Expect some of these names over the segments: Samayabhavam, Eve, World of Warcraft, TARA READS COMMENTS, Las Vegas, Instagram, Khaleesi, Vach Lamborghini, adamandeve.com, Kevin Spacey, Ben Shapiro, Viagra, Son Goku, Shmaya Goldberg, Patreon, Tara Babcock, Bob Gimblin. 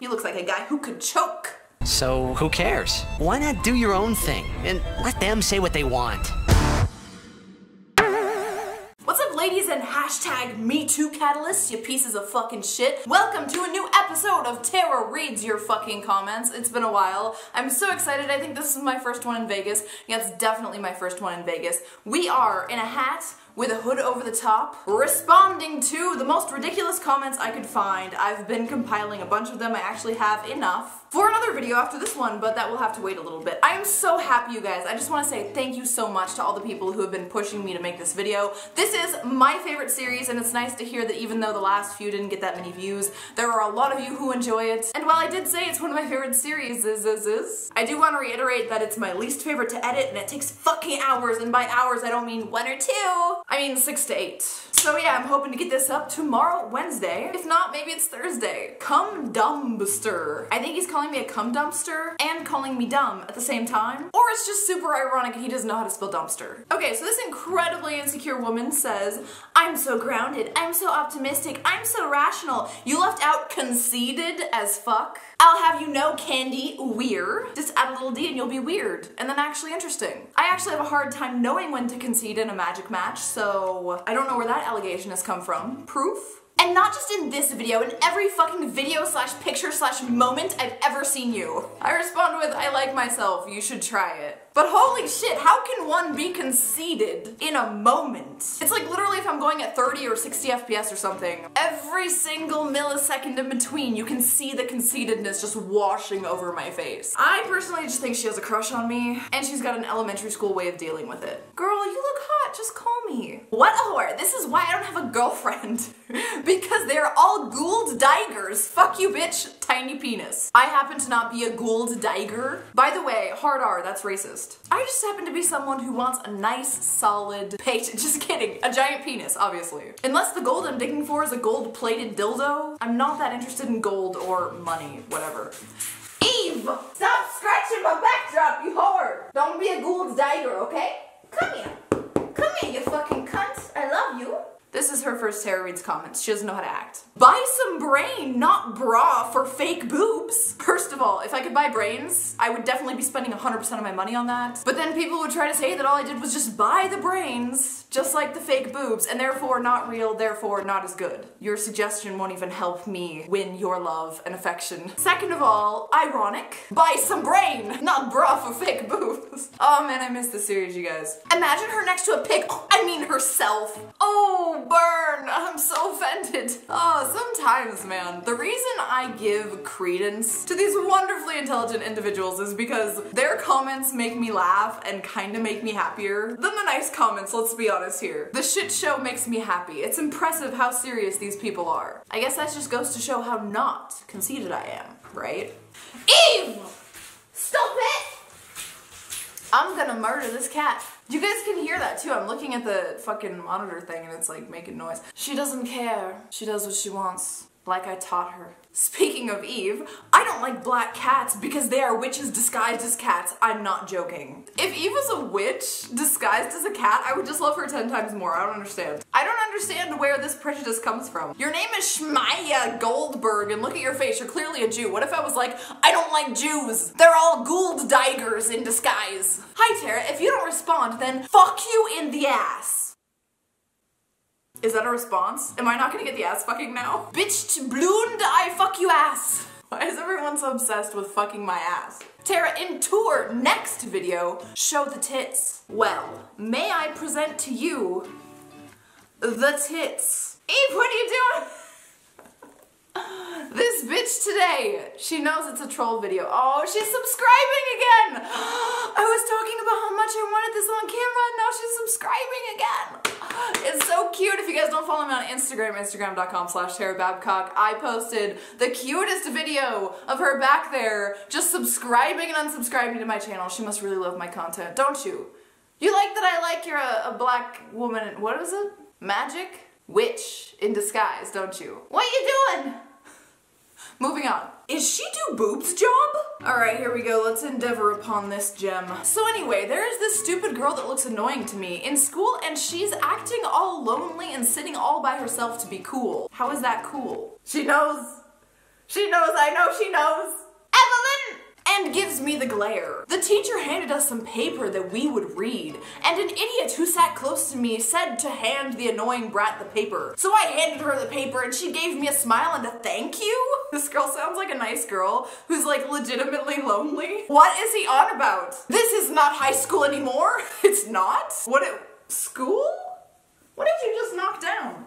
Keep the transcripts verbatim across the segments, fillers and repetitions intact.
You look like a guy who could choke. So who cares? Why not do your own thing and let them say what they want? Ladies and hashtag Me Too Catalysts, you pieces of fucking shit. Welcome to a new episode of Tara Reads Your Fucking Comments. It's been a while. I'm so excited. I think this is my first one in Vegas. Yeah, it's definitely my first one in Vegas. We are in a hat with a hood over the top, responding to the most ridiculous comments I could find. I've been compiling a bunch of them. I actually have enough for another video after this one, but that will have to wait a little bit. I am so happy, you guys. I just want to say thank you so much to all the people who have been pushing me to make this video. This is my favorite series, and it's nice to hear that even though the last few didn't get that many views, there are a lot of you who enjoy it. And while I did say it's one of my favorite series, is, is, is, I do want to reiterate that it's my least favorite to edit, and it takes fucking hours, and by hours I don't mean one or two. I mean six to eight. So yeah, I'm hoping to get this up tomorrow, Wednesday. If not, maybe it's Thursday. Cum dumpster. I think he's calling me a cum dumpster and calling me dumb at the same time. Or it's just super ironic and he doesn't know how to spell dumpster. Okay, so this incredibly insecure woman says, I'm so grounded, I'm so optimistic, I'm so rational. You left out conceited as fuck. I'll have you know, Candy, weird. Just add a little D and you'll be weird. And then actually interesting. I actually have a hard time knowing when to concede in a magic match, so I don't know where that allegation has come from. Proof? And not just in this video, in every fucking video slash picture slash moment I've ever seen you. I respond with, I like myself, you should try it. But holy shit, how can one be conceited in a moment? It's like literally if I'm going at thirty or sixty F P S or something, every single millisecond in between you can see the conceitedness just washing over my face. I personally just think she has a crush on me, and she's got an elementary school way of dealing with it. Girl, you look hot, just call me. What a whore, this is why I don't have a girlfriend. Because they're all Gould Digers. Fuck you, bitch. Tiny penis. I happen to not be a Gould Diger. By the way, hard R, that's racist. I just happen to be someone who wants a nice, solid page. Just kidding. A giant penis, obviously. Unless the gold I'm digging for is a gold-plated dildo, I'm not that interested in gold or money, whatever. Eve! Stop scratching my backdrop, you whore! Don't be a Gould Diger, okay? Come here. Come here, you fucking cunt. I love you. This is her first Tara Reads Comments. She doesn't know how to act. Buy some brain, not bra for fake boobs. First of all, if I could buy brains, I would definitely be spending one hundred percent of my money on that. But then people would try to say that all I did was just buy the brains, just like the fake boobs, and therefore not real, therefore not as good. Your suggestion won't even help me win your love and affection. Second of all, ironic. Buy some brain, not bra for fake boobs. Oh man, I miss this series, you guys. Imagine her next to a pig. Oh, I mean herself. Oh. Burn! I'm so offended. Oh, sometimes, man. The reason I give credence to these wonderfully intelligent individuals is because their comments make me laugh and kind of make me happier than the nice comments, let's be honest here. The shit show makes me happy. It's impressive how serious these people are. I guess that just goes to show how not conceited I am, right? Eve! Stop it! I'm gonna murder this cat. You guys can hear that too. I'm looking at the fucking monitor thing and it's like making noise. She doesn't care. She does what she wants, like I taught her. Speaking of Eve, I don't like black cats because they are witches disguised as cats. I'm not joking. If Eve was a witch disguised as a cat, I would just love her ten times more. I don't understand. I don't understand where this prejudice comes from. Your name is Shmaya Goldberg and look at your face, you're clearly a Jew. What if I was like, I don't like Jews. They're all Gould Digers in disguise. Hi Tara, if you don't respond, then fuck you in the ass. Is that a response? Am I not gonna get the ass fucking now? Bitch, bloond, I fuck you ass. Why is everyone so obsessed with fucking my ass? Tara, in tour, next video, show the tits. Well, may I present to you the tits. Eve, what are you doing? This bitch today, she knows it's a troll video. Oh, she's subscribing again! I was talking about how much I wanted this on camera and now she's subscribing again! It's so cute. If you guys don't follow me on Instagram, instagram.com slash Tara Babcock, I posted the cutest video of her back there just subscribing and unsubscribing to my channel. She must really love my content, don't you? You like that I like you're a, a black woman, what is it? Magic? Witch in disguise, don't you? What you doing? Moving on. Is she do boobs job? All right, here we go. Let's endeavor upon this gem. So anyway, there is this stupid girl that looks annoying to me in school and she's acting all lonely and sitting all by herself to be cool. How is that cool? She knows. She knows I know she knows. Evelyn! And gives me the glare. The teacher handed us some paper that we would read, and an idiot who sat close to me said to hand the annoying brat the paper. So I handed her the paper and she gave me a smile and a thank you? This girl sounds like a nice girl who's like legitimately lonely. What is he on about? This is not high school anymore. It's not? What it, school? What did you just knock down?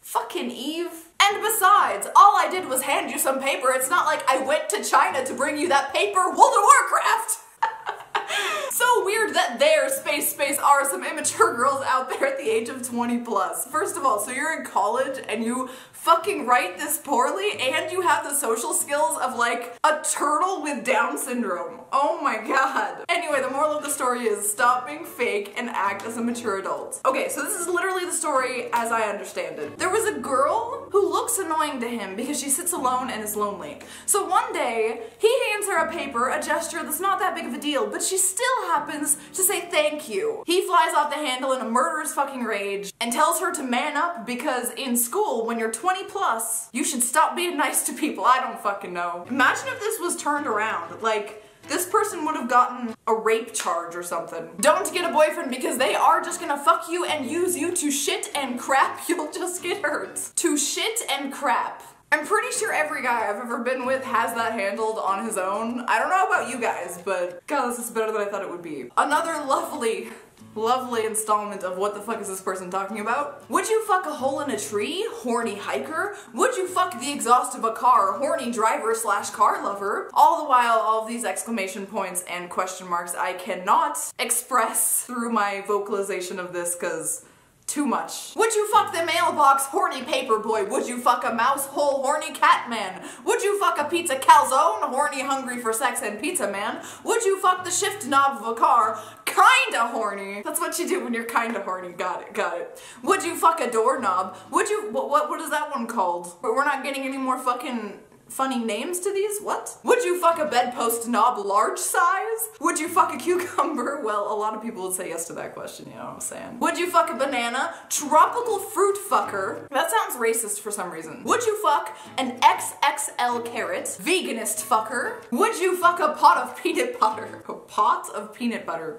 Fucking Eve. And besides, all I did was hand you some paper. It's not like I went to China to bring you that paper. World of Warcraft! So weird that there, space, space, are some immature girls out there at the age of twenty plus. First of all, so you're in college and you fucking write this poorly and you have the social skills of like a turtle with Down syndrome. Oh my god. Anyway, the moral of the story is stop being fake and act as a mature adult. Okay, so this is literally the story as I understand it. There was a girl who looks annoying to him because she sits alone and is lonely. So one day, he hands her a paper, a gesture that's not that big of a deal, but she still happens to say thank you. He flies off the handle in a murderous fucking rage and tells her to man up because in school, when you're twenty plus, you should stop being nice to people. I don't fucking know. Imagine if this was turned around. Like, this person would have gotten a rape charge or something. Don't get a boyfriend because they are just gonna fuck you and use you to shit and crap. You'll just get hurt. To shit and crap. I'm pretty sure every guy I've ever been with has that handled on his own. I don't know about you guys, but god, this is better than I thought it would be. Another lovely, lovely installment of what the fuck is this person talking about? Would you fuck a hole in a tree? Horny hiker? Would you fuck the exhaust of a car? Horny driver slash car lover? All the while, all of these exclamation points and question marks I cannot express through my vocalization of this because too much. Would you fuck the mailbox? Horny paper boy. Would you fuck a mouse hole? Horny cat man. Would you fuck a pizza calzone? Horny hungry for sex and pizza man. Would you fuck the shift knob of a car? Kinda horny. That's what you do when you're kinda horny. Got it, got it. Would you fuck a doorknob? Would you, what, what, what is that one called? But we're not getting any more fucking funny names to these? What? Would you fuck a bedpost knob large size? Would you fuck a cucumber? Well, a lot of people would say yes to that question, you know what I'm saying. Would you fuck a banana? Tropical fruit fucker. That sounds racist for some reason. Would you fuck an X X L carrot? Veganist fucker. Would you fuck a pot of peanut butter? A pot of peanut butter.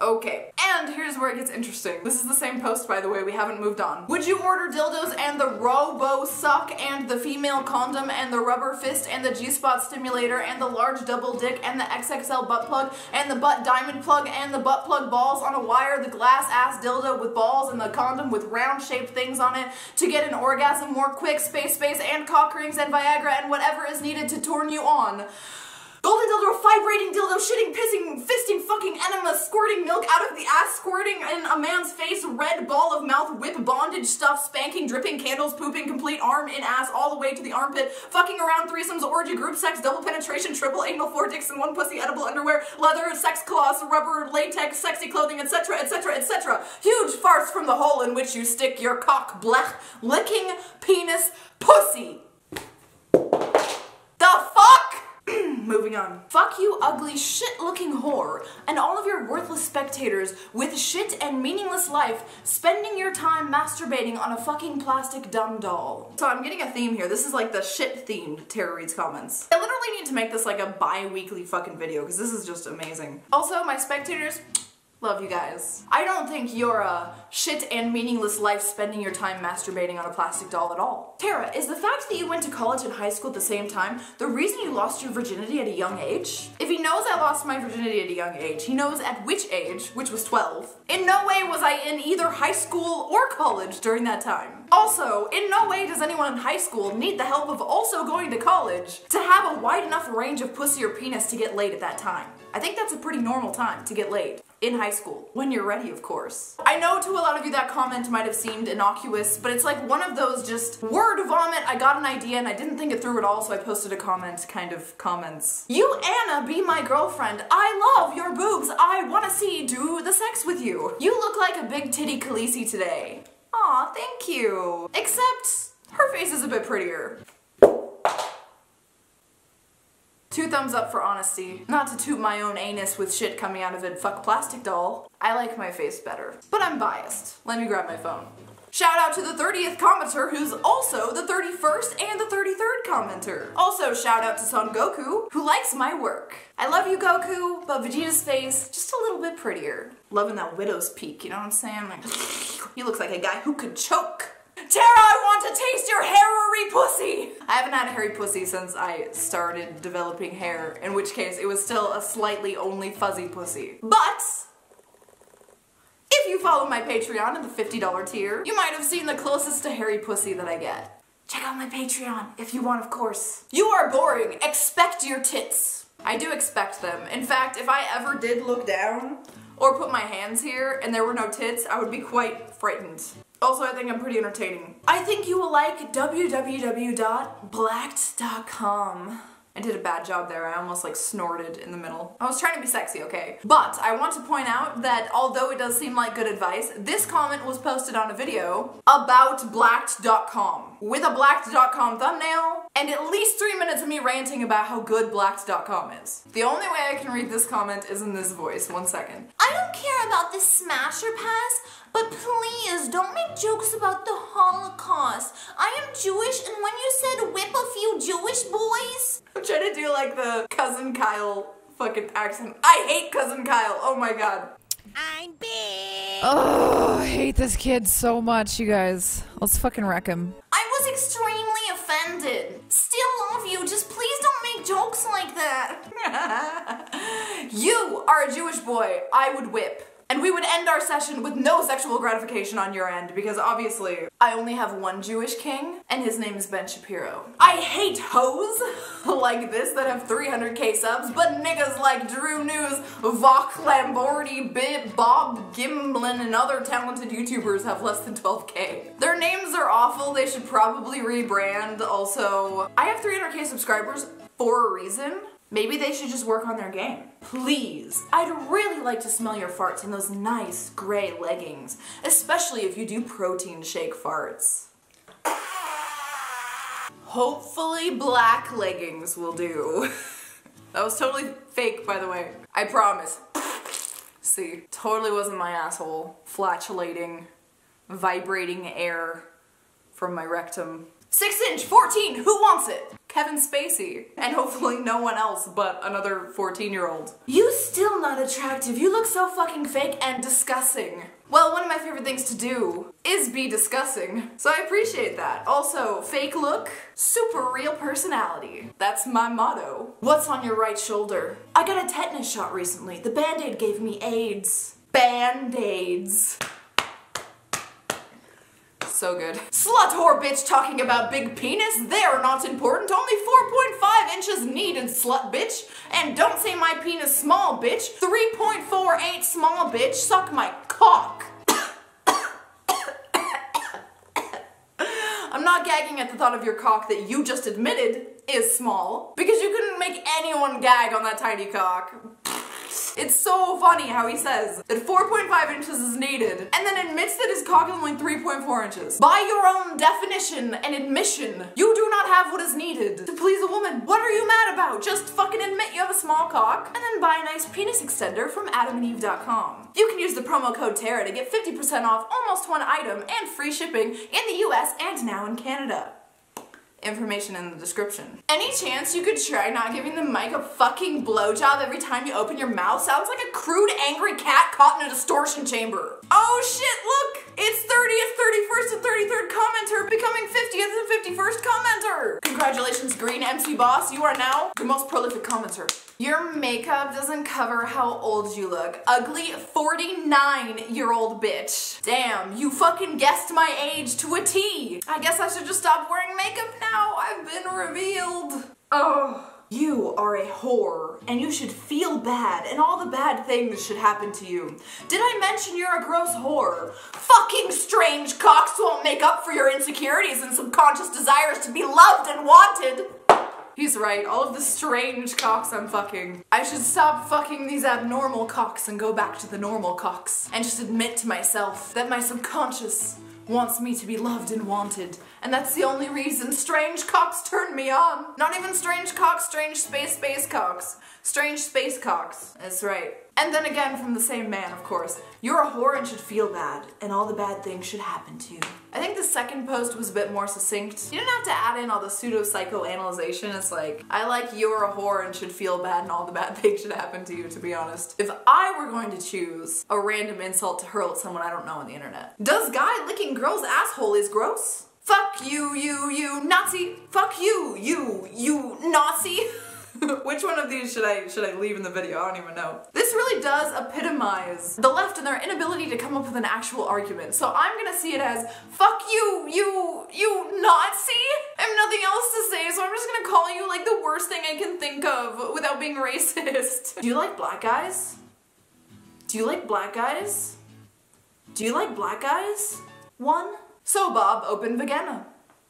Okay, and here's where it gets interesting. This is the same post, by the way, we haven't moved on. Would you order dildos and the robo suck and the female condom and the rubber fist and the G-spot stimulator and the large double dick and the X X L butt plug and the butt diamond plug and the butt plug balls on a wire, the glass ass dildo with balls and the condom with round shaped things on it to get an orgasm more quick, space space and cock rings and Viagra and whatever is needed to turn you on? Golden dildo, vibrating dildo, shitting, pissing, fisting, fucking enema, squirting milk out of the ass, squirting in a man's face, red ball of mouth, whip, bondage stuff, spanking, dripping, candles, pooping, complete arm in ass, all the way to the armpit, fucking around, threesomes, orgy, group sex, double penetration, triple anal, four dicks and one pussy, edible underwear, leather, sex cloths, rubber, latex, sexy clothing, et cetera, et cetera, et cetera. Huge farts from the hole in which you stick your cock, blech, licking, penis, pussy. The fuck? Moving on. Fuck you ugly shit-looking whore and all of your worthless spectators with shit and meaningless life spending your time masturbating on a fucking plastic dumb doll. So I'm getting a theme here. This is like the shit-themed Tara Reads comments. I literally need to make this like a bi-weekly fucking video because this is just amazing. Also, my spectators, love you guys. I don't think you're a shit and meaningless life spending your time masturbating on a plastic doll at all. Tara, is the fact that you went to college and high school at the same time the reason you lost your virginity at a young age? If he knows I lost my virginity at a young age, he knows at which age, which was twelve. In no way was I in either high school or college during that time. Also, in no way does anyone in high school need the help of also going to college to have a wide enough range of pussy or penis to get laid at that time. I think that's a pretty normal time to get laid. In high school, when you're ready, of course. I know to a lot of you that comment might have seemed innocuous, but it's like one of those just word vomit, I got an idea and I didn't think it through at all, so I posted a comment kind of comments. You, Anna, be my girlfriend. I love your boobs. I wanna see do the sex with you. You look like a big titty Khaleesi today. Aw, thank you. Except her face is a bit prettier. Two thumbs up for honesty. Not to toot my own anus with shit coming out of it, fuck plastic doll. I like my face better. But I'm biased. Let me grab my phone. Shout out to the thirtieth commenter, who's also the thirty-first and the thirty-third commenter. Also shout out to Son Goku, who likes my work. I love you, Goku, but Vegeta's face, just a little bit prettier. Loving that widow's peak, you know what I'm saying? Like, he looks like a guy who could choke. Tara, I want to taste your hairy pussy! I haven't had a hairy pussy since I started developing hair, in which case it was still a slightly only fuzzy pussy. But if you follow my Patreon in the fifty dollar tier, you might have seen the closest to hairy pussy that I get. Check out my Patreon, if you want, of course. You are boring. Expect your tits. I do expect them. In fact, if I ever did look down or put my hands here and there were no tits, I would be quite frightened. Also, I think I'm pretty entertaining. I think you will like w w w dot blacked dot com. I did a bad job there, I almost like snorted in the middle. I was trying to be sexy, okay? But I want to point out that although it does seem like good advice, this comment was posted on a video about blacked dot com with a blacked dot com thumbnail and at least three minutes of me ranting about how good blacked dot com is. The only way I can read this comment is in this voice, one second. I don't care about this smasher pass, but please don't make jokes about the Holocaust. I am Jewish, and when you said whip a few Jewish boys, I'm trying to do like the Cousin Kyle fucking accent. I hate Cousin Kyle, oh my god. I'm big. Oh, I hate this kid so much, you guys. Let's fucking wreck him. I was extremely offended. Still love you, just please don't make jokes like that. You are a Jewish boy, I would whip. And we would end our session with no sexual gratification on your end, because obviously I only have one Jewish king, and his name is Ben Shapiro. I hate hoes like this that have three hundred K subs, but niggas like Drew News, Vach Lamborghini, Bib, Bob Gimblin, and other talented YouTubers have less than twelve K. Their names are awful, they should probably rebrand. Also, I have three hundred K subscribers for a reason. Maybe they should just work on their game. Please. I'd really like to smell your farts in those nice gray leggings, especially if you do protein shake farts. Hopefully black leggings will do. That was totally fake, by the way. I promise. See, totally wasn't my asshole flatulating, vibrating air from my rectum. six inch, fourteen, who wants it? Kevin Spacey, and hopefully no one else but another fourteen year old. You still not attractive, you look so fucking fake and disgusting. Well, one of my favorite things to do is be disgusting, so I appreciate that. Also, fake look, super real personality. That's my motto. What's on your right shoulder? I got a tetanus shot recently, the band-aid gave me AIDS. Band-aids. So good. Slut whore bitch talking about big penis, they're not important, only four point five inches needed, slut bitch. And don't say my penis small, bitch. three point four eight small, bitch. Suck my cock. I'm not gagging at the thought of your cock that you just admitted is small, because you couldn't make anyone gag on that tiny cock. It's so funny how he says that four point five inches is needed, and then admits that his cock is only three point four inches. By your own definition and admission, you do not have what is needed to please a woman. What are you mad about? Just fucking admit you have a small cock, and then buy a nice penis extender from adam and eve dot com. You can use the promo code Tara to get fifty percent off almost one item and free shipping in the U S and now in Canada. Information in the description. Any chance you could try not giving the mic a fucking blowjob every time you open your mouth? Sounds like a crude, angry cat caught in a distortion chamber. Oh shit, look! It's thirtieth, thirty-first, and thirty-third commenter becoming fiftieth and fifty-first commenter! Congratulations, Green M C Boss, you are now the most prolific commenter. Your makeup doesn't cover how old you look. Ugly forty-nine year old bitch. Damn, you fucking guessed my age to a T. I guess I should just stop wearing makeup now. I've been revealed. Oh. You are a whore, and you should feel bad, and all the bad things should happen to you. Did I mention you're a gross whore? Fucking strange cocks won't make up for your insecurities and subconscious desires to be loved and wanted. He's right, all of the strange cocks I'm fucking. I should stop fucking these abnormal cocks and go back to the normal cocks. And just admit to myself that my subconscious wants me to be loved and wanted and that's the only reason strange cocks turn me on. Not even strange cocks, strange space space cocks. Strange space cocks. That's right. And then again from the same man, of course. You're a whore and should feel bad, and all the bad things should happen to you. I think the second post was a bit more succinct. You didn't have to add in all the pseudo-psychoanalyzation. It's like, I like you're a whore and should feel bad and all the bad things should happen to you, to be honest. If I were going to choose a random insult to hurl at someone I don't know on the internet. Does guy licking girl's asshole is gross? Fuck you, you, you, Nazi. Fuck you, you, you, Nazi. Which one of these should I should I leave in the video? I don't even know. This really does epitomize the left and their inability to come up with an actual argument. So I'm gonna see it as, fuck you, you, you Nazi! I have nothing else to say, so I'm just gonna call you like the worst thing I can think of without being racist. Do you like black guys? Do you like black guys? Do you like black guys? One. So Bob, open Vagana.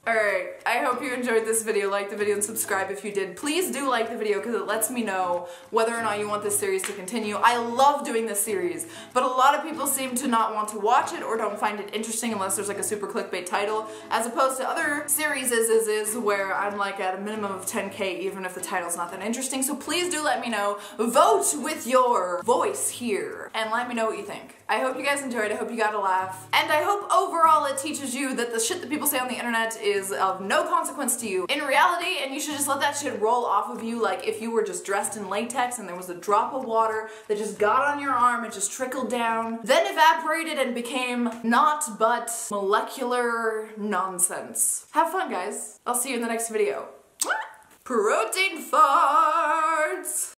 Alright, I hope you enjoyed this video. Like the video and subscribe if you did. Please do like the video because it lets me know whether or not you want this series to continue. I love doing this series, but a lot of people seem to not want to watch it or don't find it interesting unless there's like a super clickbait title, as opposed to other series is, is, is where I'm like at a minimum of ten K even if the title's not that interesting. So please do let me know. Vote with your voice here and let me know what you think. I hope you guys enjoyed. I hope you got a laugh. And I hope overall it teaches you that the shit that people say on the internet is is of no consequence to you in reality, and you should just let that shit roll off of you like if you were just dressed in latex and there was a drop of water that just got on your arm and just trickled down, then evaporated and became naught but molecular nonsense. Have fun, guys. I'll see you in the next video. Protein farts!